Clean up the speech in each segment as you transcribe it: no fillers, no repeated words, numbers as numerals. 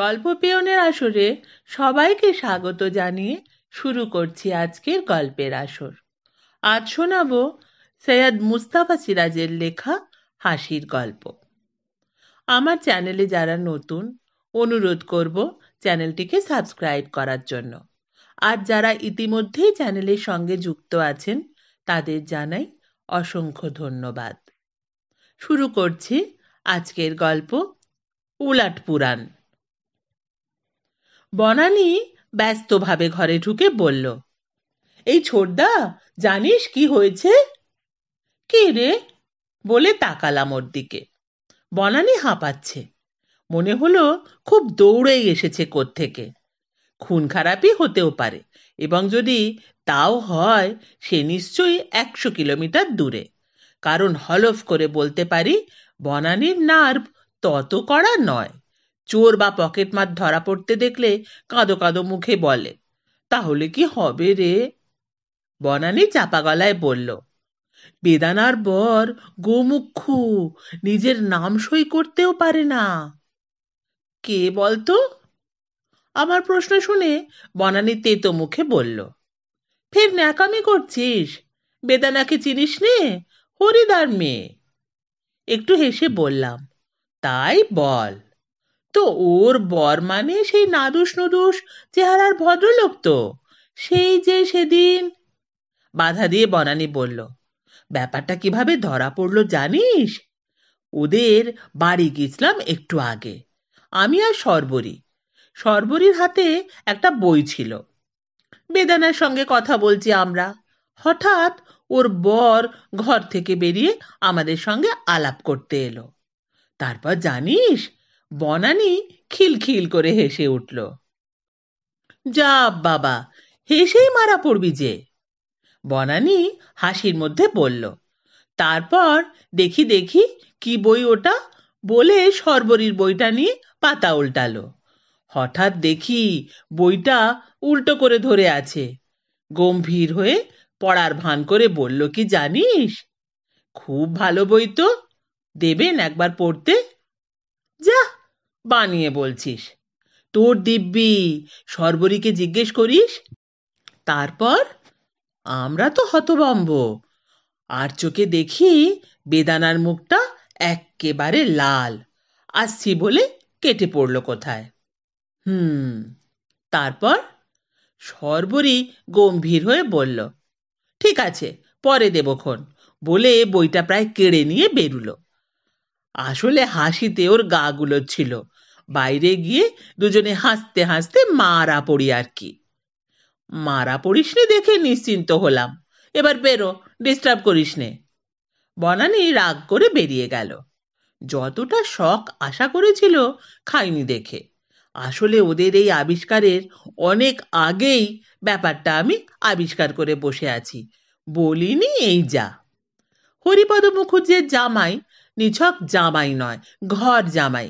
গল্পপিয়নের আসরে সবাইকে স্বাগত জানিয়ে শুরু করছি আজকের গল্পের আসর। আজ শোনাবো সৈয়দ মুস্তাফা সিরাজের লেখা হাসির গল্প। আমার চ্যানেলে যারা নতুন, অনুরোধ করব চ্যানেলটিকে সাবস্ক্রাইব করার জন্য। আর যারা ইতিমধ্যেই চ্যানেলের সঙ্গে যুক্ত আছেন তাদের জানাই অসংখ্য ধন্যবাদ। শুরু করছি আজকের গল্প উলট পুরাণ। বনানী ব্যস্তভাবে ঘরে ঢুকে বলল, এই ছোটদা, জানিস কি হয়েছে? কে রে? বলে তাকালাম ওর দিকে। বনানী হাঁপাচ্ছে। মনে হলো খুব দৌড়েই এসেছে কোত্থেকে। খুন খারাপি হতেও পারে, এবং যদি তাও হয় সে নিশ্চয়ই 100 কিলোমিটার দূরে। কারণ হলফ করে বলতে পারি, বনানীর নার্ভ তত কড়া নয়। চোর বা পকেটমার ধরা পড়তে দেখলে কাঁদো কাঁদো মুখে বলে, তাহলে কি হবে রে? বনানী চাপা গলায় বলল, বেদানার বর গোমুক্ষু, নিজের নাম সই করতেও পারে না। কে বলতো? আমার প্রশ্ন শুনে বনানী তেতো মুখে বলল, ফের ন্যাকামি করছিস? বেদানাকে চিনিস নে? হরিদার মেয়ে। একটু হেসে বললাম, তাই বল। তো ওর বর মানে সেই নাদুস নুদুস চেহারার ভদ্রলোক তো, সেই যে সেদিন। বাধা দিয়ে বনানী বলল, ব্যাপারটা কিভাবে ধরা পড়ল জানিস? ওদের বাড়ি গেছিলাম একটু আগে, আমি আর সর্বরী। সর্বরীর হাতে একটা বই ছিল। বেদানার সঙ্গে কথা বলছি আমরা, হঠাৎ ওর বর ঘর থেকে বেরিয়ে আমাদের সঙ্গে আলাপ করতে এলো। তারপর জানিস, বনানী খিলখিল করে হেসে উঠল। যা বাবা, হেসেই মারা পড়বি যে। বনানী হাসির মধ্যে বলল, তারপর দেখি দেখি কি বই ওটা, বলে সর্বরীর বইটা নিয়ে পাতা উল্টালো। হঠাৎ দেখি বইটা উল্টো করে ধরে আছে। গম্ভীর হয়ে পড়ার ভান করে বলল, কি জানিস, খুব ভালো বই তো, দেবেন একবার পড়তে? যা বানিয়ে বলছিস, তোর দিব্যি। সর্বরীকে জিজ্ঞেস করিস। তারপর আমরা তো হতভম্ব। আর চোখে দেখি বেদানার মুখটা একেবারে লাল, আসছি বলে কেটে পড়ল কোথায়। তারপর সর্বরী গম্ভীর হয়ে বলল, ঠিক আছে, পরে দেবক্ষণ, বলে বইটা প্রায় কেড়ে নিয়ে বেরুল। আসলে হাসিতে ওর গা গুলোচ্ছিল, বাইরে গিয়ে দুজনে হাসতে হাসতে মারা পড়ি আর কি। মারা পড়িস নে দেখে নিশ্চিন্ত হলাম, এবার বেরো, ডিস্টার্ব করিস নে। বনানী রাগ করে বেরিয়ে গেল। যতটা শখ আশা করেছিল খাইনি দেখে। আসলে ওদের এই আবিষ্কারের অনেক আগেই ব্যাপারটা আমি আবিষ্কার করে বসে আছি, বলিনি এই যা। হরিপদ মুখুজ্জের জামাই নিছক জামাই নয়, ঘর জামাই।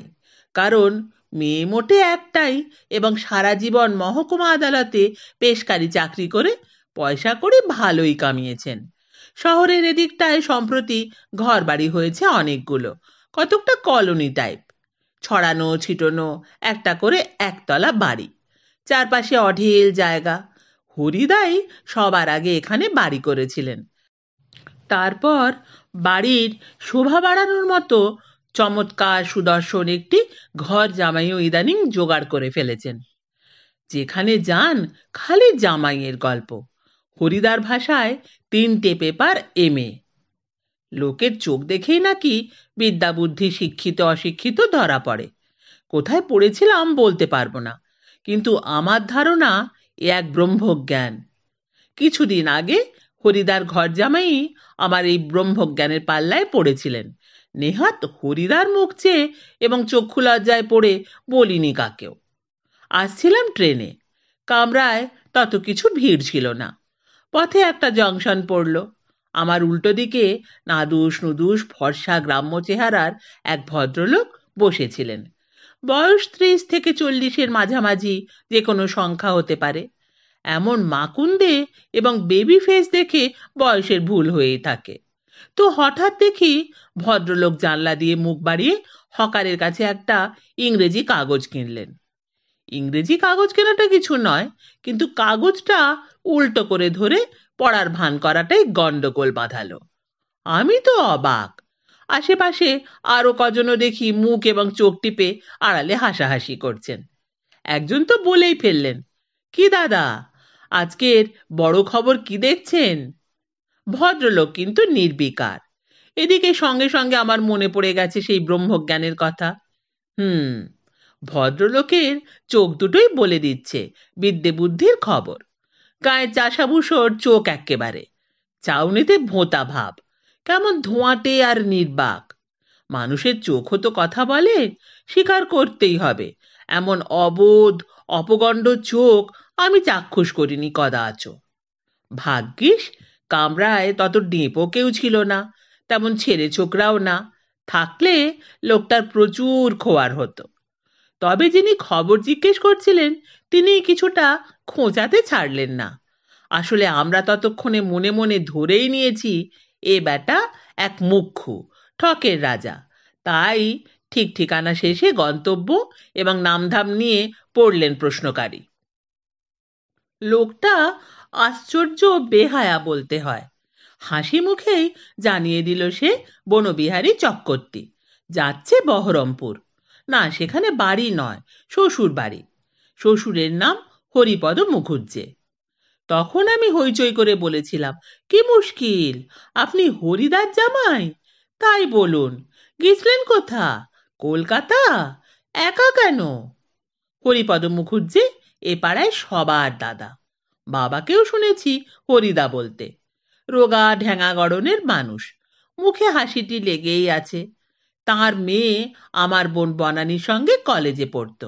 কারণ মেয়ে মোটে একটাই, এবং সারা জীবন মহকুমা আদালতে পেশকারি চাকরি করে পয়সা করে ভালোই কামিয়েছেন। শহরের এদিকটায় সম্প্রতি ঘর বাড়ি হয়েছে অনেকগুলো, কতকটা কলোনি টাইপ, ছড়ানো ছিটানো একটা করে একতলা বাড়ি, চারপাশে অঢেল জায়গা। হরিদাই সবার আগে এখানে বাড়ি করেছিলেন। তারপর বাড়ির শোভা বাড়ানোর মতো চমৎকার সুদর্শন একটি ঘর জামাইও ইদানিং জোগাড় করে ফেলেছেন। যেখানে যান খালি জামাইয়ের গল্প। হরিদার ভাষায় 3টে পেপার MA। লোকের চোখ দেখেই নাকি বিদ্যা বুদ্ধি শিক্ষিত অশিক্ষিত ধরা পড়ে। কোথায় পড়েছিলাম বলতে পারবো না, কিন্তু আমার ধারণা এ এক ব্রহ্মজ্ঞান। কিছুদিন আগে হরিদার ঘর জামাই আমার এই ব্রহ্মজ্ঞানের পাল্লায় পড়েছিলেন। নেহাত হরিদার মুখ চেয়ে এবং চক্ষু লজ্জায় পড়ে বলিনি কাকেও। আসছিলাম ট্রেনে, কামরায় তত কিছু ভিড় ছিল না। পথে একটা জংশন পড়ল। আমার উল্টো দিকে নাদুস নুদুস ফর্সা গ্রাম্য চেহারার এক ভদ্রলোক বসেছিলেন। বয়স 30 থেকে 40-এর মাঝামাঝি, যে কোনো সংখ্যা হতে পারে। এমন মাকুন্দে এবং বেবি ফেস দেখে বয়সের ভুল হয়েই থাকে। তো হঠাৎ দেখি ভদ্রলোক জানলা দিয়ে মুখ বাড়িয়ে হকারের কাছে একটা ইংরেজি কাগজ কিনলেন। इंग्रेजी कागज केनाटा किछु नय किन्तु कागजटा उल्टो करे धरे पड़ार भान कराटाई गंडगोल बाधालो। आमी तो अबाक। आशेपाशे आरो कजनो देखी मुख एवं चोख टिपे आड़ाले हासाहासि करछेन। एकजन तो बोलेई फेललेन, कि दादा आजकेर बड़ खबर कि देखछेन? भद्रलोक किन्तु निर्विकार। एदिके संगे संगे आमार मने पड़े गेछे सेई ब्रह्मज्ञानेर कथा। भद्रलोकेर चोख दुटोई बोले दिच्छे विद्ये बुद्धिर खबर। गाये चाशाभूषोर चोख एकेबारे, चाउनिते भोंता भाव, केमन धोंयाटे आर निर्बाक। मानुषेर चोखो तो कथा बोले, स्वीकार करतेई होबे एमन अबोध अपगंड चोख आमि चाक्षुष करिनि कदाच। भाग्यिस कामराय तत डेपो केउ छिलो ना, तेमन छेड़े छोकराओ ना, थाकले लोकटार प्रचुर खोयार हतो। तबे जिनि खबर जिज्ञेस करछिलेन तिनि किछुटा खोंचाते छाड़लेन ना। आसले आमरा ततक्षणे मने मने धरेई नियेछि ए बेटा एक मुख्खु ठकेर राजा, ताई ठीक ठिकाना शेषे गंतव्य एवं नामधाम निये पड़लेन प्रश्नकारी। लोकटा आश्चर्य बेहाया बोलते हय। हासि मुखेई जानिये दिल से बनबिहारी चक्रवर्ती जाच्छे बहरमपुर। ना, सेखाने बाड़ी नय, शोशुर बाड़ी। शोशुरेर नाम हरिपद मुखुज्जे। तखन आमि हईचई करे बोलेछिलाम, कि मुश्किल, आपनि हरिदार जामाई? ताई बोलुन, गेछलेन कोथा? कलकाता? एका केन? हरिपद मुखुज्जे ए पाड़ाय सबार दादा। बाबाकेও शुनेছি हरिदा बोलते। रोगा ढ्यांगा गड़नेर मानुष, मुखे हासिटी लेगेई आछे। तार मेये आमार बोन बनानिर संगे कलेजे पढ़त।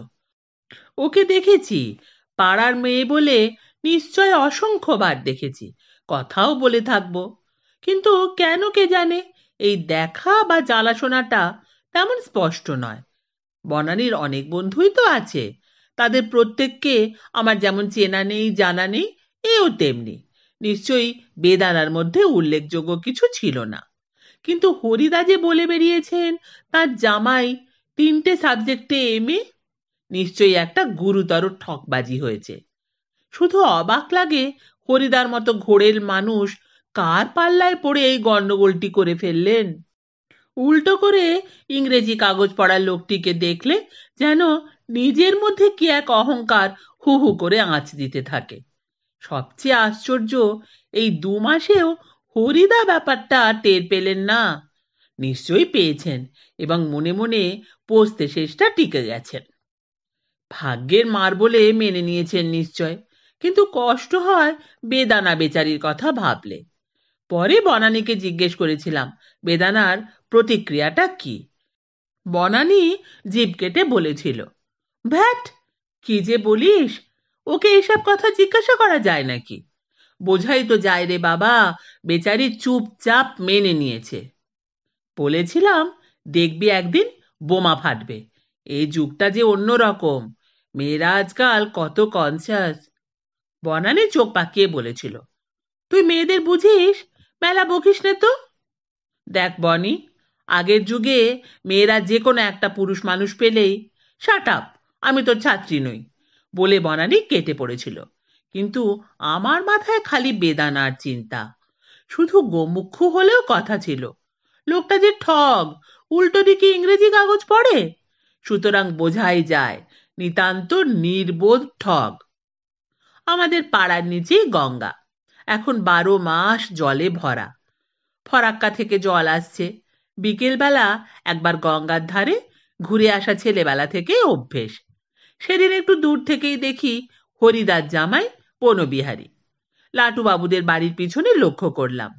ओके देखेछि पाड़ार मेये बोले निश्चय असंख्य बार देखेछि, कथाओ बोले थाकबो। किन्तु केन के जाने एई देखा बा जालाशोनाटा तेमन स्पष्ट नय। बनानिर अनेक बंधुई तो आछे, तादेर प्रत्येकके आमार जेमन चेना नेई जाना नेई, एओ तेमनि। निश्चयई बेदानार मध्य उल्लेखयोग्य किछु छिलो ना। किन्तु हरिदा जे बोले बेरियेछेन तार जामाई तीनटे सबजेक्टे एमए, निश्चयई एकटा गुरुतर ठकबाजी हयेछे। शुधु अबाक लागे हरिदार मतो घोरेल मानुष कार पाल्लाय पड़े एई गंडगोलटी करे फेललेन। उल्टो करे इंग्रेजी कागज पढ़ार लोकटीके देखले जेन निजेर मध्य कि एक अहंकार हु हु करे आँच दिते थाके। सबचेये आश्चर्य एई दु मासेও हरिदा ব্যাপারটা টের পেলেন না। নিশ্চয়ই পেয়েছেন এবং মনে মনে পোষতে শেষটা টিকে গেছেন। ভাগ্যের মার বলে মেনে নিয়েছেন নিশ্চয়, কিন্তু কষ্ট হয় বেদানা বেচারির কথা ভাবলে। পরে বনানীকে জিজ্ঞেস করেছিলাম বেদানার প্রতিক্রিয়াটা কি। বনানী জিভ কেটে বলেছিল, ভ্যাট, কি যে বলিস, ওকে এসব কথা জিজ্ঞাসা করা যায় নাকি? बोझाई तो जाए रे बाबा, बेचारी चुपचाप मेने नियेछे। बोलेछिलाम देखबी एकदिन बोमा फाटबे। ए जुगटा जे अन्य रकम, मेरा आजकल कत कन्सियास। बनानी चोख पाकिये बोलेछिलो, तुई मेयेदेर बुझिस, मेला बकिस ना तो। देख बनी, आगेर जुगे मेयेरा जे कोनो एकटा पुरुष मानुष पेलेई शाट आप, आमी तोर छात्री नई बोले बनानी केटे पड़ेछिलो। किन्तु आमार माथाय खाली बेदानार चिंता। शुधु गोमुख्य होलेও कथा छिलो, लोकटा जे ठग, उल्टो दिके इंग्रेजी कागज पड़े, सुतरां बोझाई जाय नितान्त निर्बोध ठग। आमादेर पाड़ार नीचेई गंगा, एखन 12 मास जले भरा। फराक्का थेके जल आसछे। बिकेल बेला एकबार गंगार धारे घुरे आसा छेलेबेला थेके अभ्येस। सेदिन एकटु दूर थेकेई देखि हरिदार जामाई बनबिहारी लाटू बाबुदेर बाड़ीर पिछने लक्ष्य करलाम।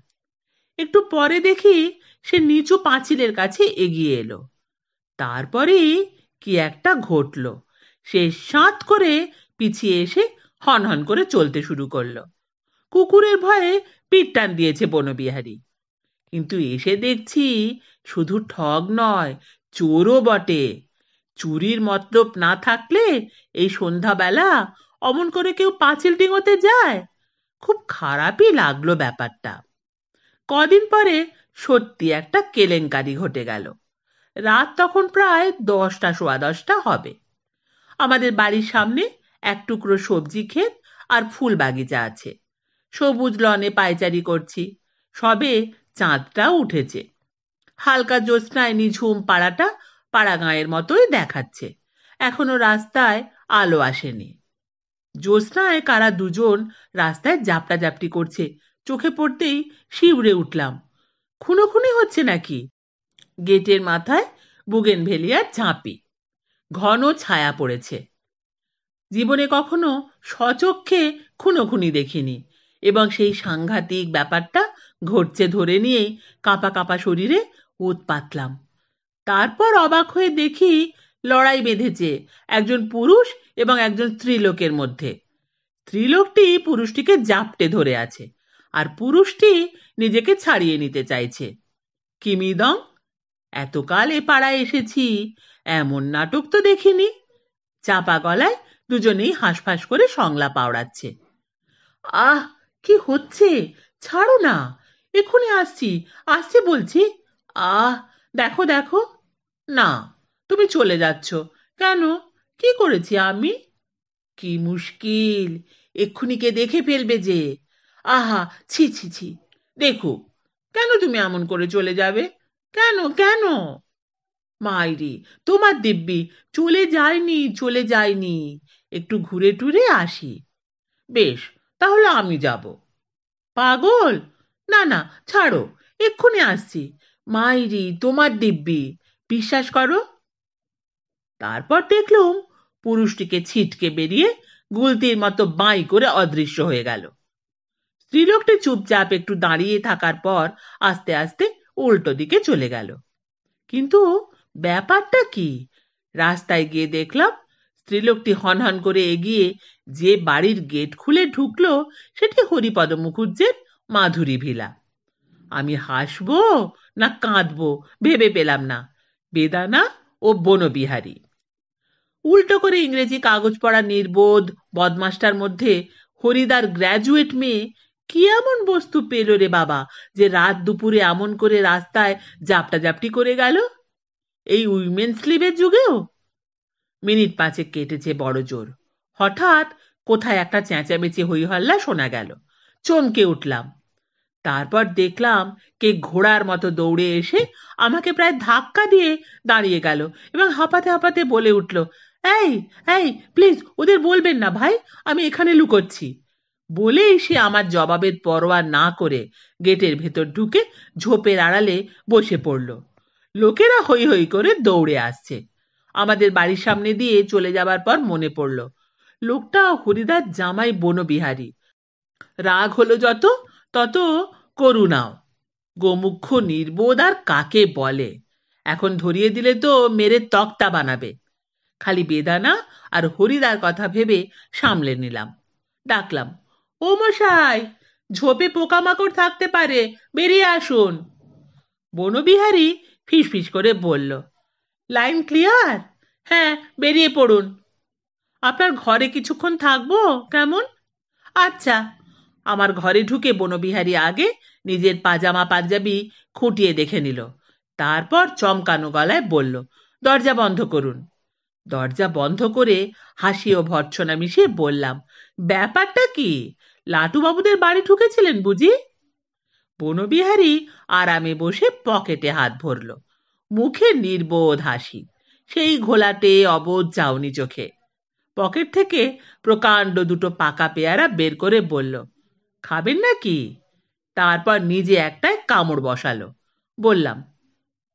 एकटु परे देखी से नीचू पाँचिलेर काछे एगिये एलो। तारपरेई कि एकटा घटलो, से शात करे पिछिये एसे हनहन करे चलते शुरू करलो। कुकुरेर भये पीठ टान दियेछे बनबिहारी। किन्तु एसे देखछि शुधु ठग नय, चोरও बटे। चुरिर मतलब ना थाकले एई सन्ध्याबेला अमन करे केउ पाचिल डिंगोते जाय? खूब खारापी लागलो ब्यापारटा। कदिन परे सत्यि एकटा केलेंकारी घटे गेल। रात तखन प्राय 10टा 10:15 हबे। আমাদের বাড়ির সামনে এক টুকরো সবজি ক্ষেত আর ফুল বাগিচা আছে। সবুজ লনে পায়চারি করছি, সবে চাঁদটা উঠেছে। হালকা জ্যোৎস্নায় নিঝুম পাড়াটা পাড়াগাঁয়ের মতোই দেখাচ্ছে। এখনো রাস্তায় আলো আসেনি। জ্যোৎস্নায় কারা দুজন রাস্তায় জাপটাজাপটি করছে। চোখে পড়তেই শিউরে উঠলাম। খুনোখুনি হচ্ছে নাকি? গেটের মাথায় বুগেনভেলিয়ার ঝাঁপি, ঘন ছায়া পড়েছে। জীবনে কখনো সচক্ষে খুনোখুনি দেখিনি এবং সেই সাংঘাতিক ব্যাপারটা ঘটছে ধরে নিয়েই কাঁপা কাঁপা শরীরে ওত পাতলাম। তারপর অবাক হয়ে দেখি লড়াই বেঁধেছে একজন পুরুষ এবং একজন স্ত্রীলোকের মধ্যে। স্ত্রীলোকটি পুরুষটিকে জাপটে ধরে আছে, আর পুরুষটি নিজেকে ছাড়িয়ে নিতে চাইছে। কিমিদং! এতকাল এ পাড়ায় এসেছি, এমন নাটক তো দেখিনি। চাপা গলায় দুজনেই হাঁসফাঁস করে সংলাপ আওড়াচ্ছে। আহ, কি হচ্ছে! ছাড়ো না, এখনই আসছি আসছি বলছি। আহ, দেখো দেখো। না, তুমি চলে যাচ্ছ কেন? কি করেছি আমি? কি মুশকিল! এক্ষুনি কে দেখে ফেলবে যে। আহা, ছি ছি ছি! দেখো, কেন তুমি এমন করে চলে যাবে? কেন কেন? মাইরি, তোমার দিব্যি চলে যায়নি চলে যায়নি, একটু ঘুরে টুরে আসি। বেশ, তাহলে আমি যাব। পাগল! না না, ছাড়ো, এক্ষুনি আসছি। মাইরি, তোমার দিব্যি, বিশ্বাস করো। তারপর দেখলুম পুরুষটিকে ছিটকে বেরিয়ে গুলতির মতো বাঁই করে অদৃশ্য হয়ে গেল। স্ত্রীলোকটি চুপচাপ একটু দাঁড়িয়ে থাকার পর আস্তে আস্তে উল্টো দিকে চলে গেল। কিন্তু ব্যাপারটা কি? রাস্তায় গিয়ে দেখলাম স্ত্রীলোকটি হনহন করে এগিয়ে যে বাড়ির গেট খুলে ঢুকলো সেটি হরিপদ মুখুজ্জের মাধুরী ভিলা। আমি হাসবো না কাঁদবো ভেবে পেলাম না। বেদানা ও বনবিহারী। উল্টো করে ইংরেজি কাগজ পড়া নির্বোধ বদমাসটার মধ্যে হরিদার গ্র্যাজুয়েট মেয়ে কি এমন বস্তু পেল রে বাবা, যে রাত দুপুরে এমন করে রাস্তায় জাপটাজাপটি করে গেল? এই উইমেন্স লিভের যুগেও! মিনিট 5 কেটেছে বড় জোর। হঠাৎ কোথায় একটা চেঁচামেচি হইহল্লা শোনা গেল। চমকে উঠলাম। তারপর দেখলাম কে ঘোড়ার মতো দৌড়ে এসে আমাকে প্রায় ধাক্কা দিয়ে দাঁড়িয়ে গেল এবং হাঁপাতে হাঁপাতে বলে উঠল, এই এই, প্লিজ ওদের বলবেন না ভাই, আমি এখানে লুকোচ্ছি। বলেই সে আমার জবাবের পরোয়া না করে গেটের ভেতর ঢুকে ঝোপের আড়ালে বসে পড়ল। লোকেরা হৈ হৈ করে দৌড়ে আসছে। আমাদের বাড়ির সামনে দিয়ে চলে যাবার পর মনে পড়ল, লোকটা হরিদার জামাই বনবিহারী। রাগ হলো যত, তত করুণাও। গোমুখ্য নির্বোধ আর কাকে বলে! এখন ধরিয়ে দিলে তো মেরে তক্তা বানাবে। খালি বেদানা আর হরিদার কথা ভেবে সামলে নিলাম। ডাকলাম, ও মশাই, ঝোপে পোকামাকড় থাকতে পারে, বেরিয়ে আসুন। বনবিহারী ফিসফিস করে বলল, লাইন ক্লিয়ার? হ্যাঁ, বেরিয়ে পড়ুন। আপনার ঘরে কিছুক্ষণ থাকবো কেমন? আচ্ছা। আমার ঘরে ঢুকে বনবিহারী আগে নিজের পাজামা পাঞ্জাবি খুঁটিয়ে দেখে নিল। তারপর চমকানো গলায় বলল, দরজা বন্ধ করুন। দরজা বন্ধ করে হাসি ও ভর্ৎসনা মিশিয়ে বললাম, ব্যাপারটা কি? লাটুবাবুদের বাড়ি ঢুকেছিলেন বুঝি? বনবিহারী আরামে বসে পকেটে হাত ভরল। মুখে নির্বোধ হাসি, সেই ঘোলাটে অবোধ চাউনি চোখে। পকেট থেকে প্রকাণ্ড দুটো পাকা পেয়ারা বের করে বলল, খাবেন নাকি? তারপর নিজে একটায় কামড় বসালো। বললাম,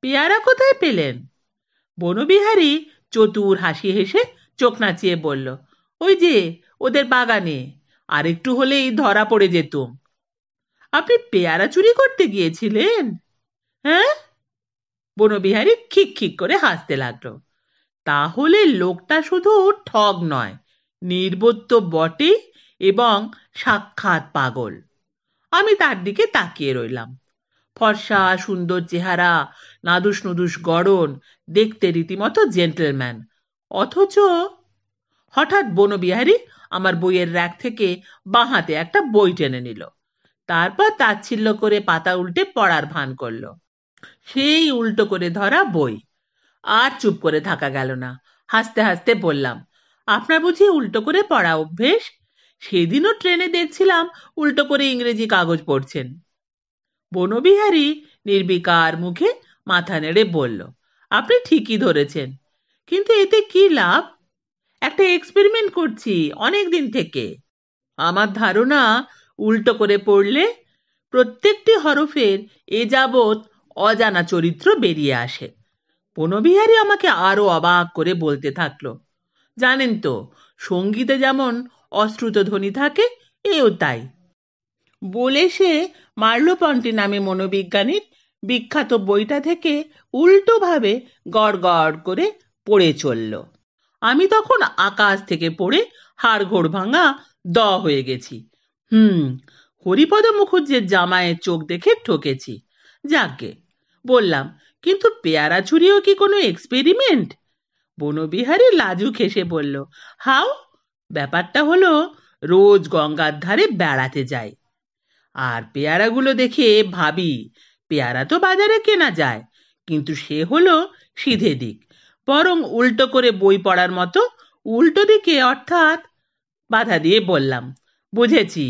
পেয়ারা কোথায় পেলেন? বনবিহারী চতুর হাসি হেসে চোখ নাচিয়ে বলল, ওই যে ওদের বাগানে, আর একটু হলেই ধরা পড়ে যেতুম। আপনি পেয়ারা চুরি করতে গিয়েছিলেন? হ্যাঁ। বনবিহারী খিক খিক করে হাসতে লাগলো। তাহলে লোকটা শুধু ঠগ নয়, নির্বোধ বটে এবং সাক্ষাৎ পাগল। আমি তার দিকে তাকিয়ে রইলাম। ফর্সা সুন্দর চেহারা, নাদুস নুদুস গড়ন, দেখতে রীতিমতো জেন্টলম্যান, অথচ হঠাৎ বনবিহারী আমার বইয়ের র্যাক থেকে বাঁ হাতে একটা বই টেনে নিল। তারপর তাচ্ছিল্য করে পাতা উল্টে পড়ার ভান করল। সেই উল্টো করে ধরা বই। আর চুপ করে থাকা গেল না। হাসতে হাসতে বললাম, আপনার বুঝি উল্টো করে পড়া অভ্যেস? সেদিনও ট্রেনে দেখছিলাম উল্টো করে ইংরেজি কাগজ পড়ছেন। বনবিহারী নির্বিকার মুখে মাথা নেড়ে বলল, আপনি ঠিকই ধরেছেন, কিন্তু এতে কি লাভ? একটা এক্সপেরিমেন্ট করছি অনেক দিন থেকে। আমার ধারণা উল্টো করে পড়লে প্রত্যেকটি হরফের এ যাবৎ অজানা চরিত্র বেরিয়ে আসে। বনবিহারী আমাকে আরো অবাক করে বলতে থাকলো, জানেন তো সঙ্গীতে যেমন অশ্রুত ধ্বনি থাকে, এও তাই। বলে সে মার্লোপন্টি নামে মনোবিজ্ঞানীর বিখ্যাত বইটা থেকে উল্টোভাবে গড়গড় করে পড়ে চলল। আমি তখন আকাশ থেকে পড়ে হাড়গোড় ভাঙা দ হয়ে গেছি। হরিপদ মুখুজ্জের জামায়ের চোখ দেখে ঠকেছি, যাকে বললাম, কিন্তু পেয়ারা চুরিও কি কোনো এক্সপেরিমেন্ট? বনবিহারী লাজু খেসে বলল, হাউ? ব্যাপারটা হলো, রোজ গঙ্গার ধারে বেড়াতে যাই, আর পেয়ারাগুলো দেখে ভাবি পেয়ারা তো বাজারে কেনা যায়, কিন্তু সে হলো সিধে দিক, বরং উল্টো করে বই পড়ার মতো উল্টো দিকে, অর্থাৎ বাধা দিয়ে বললাম, বুঝেছি,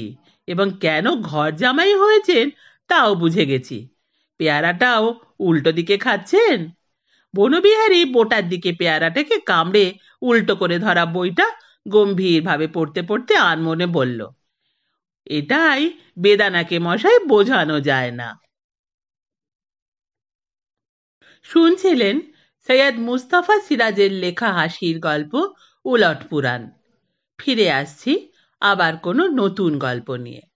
এবং কেন ঘর জামাই হয়েছেন তাও বুঝে গেছি। পেয়ারাটাও উল্টো দিকে খাচ্ছেন। বনবিহারী বোটার দিকে পেয়ারাটাকে কামড়ে উল্টো করে ধরা বইটা গম্ভীরভাবে পড়তে পড়তে আনমনে বলল, এটাই বেদানাকে মশাই বোঝানো যায় না। শুনছিলেন সৈয়দ মুস্তাফা সিরাজের লেখা হাসির গল্প উলট পুরাণ। ফিরে আসছি আবার কোনো নতুন গল্প নিয়ে।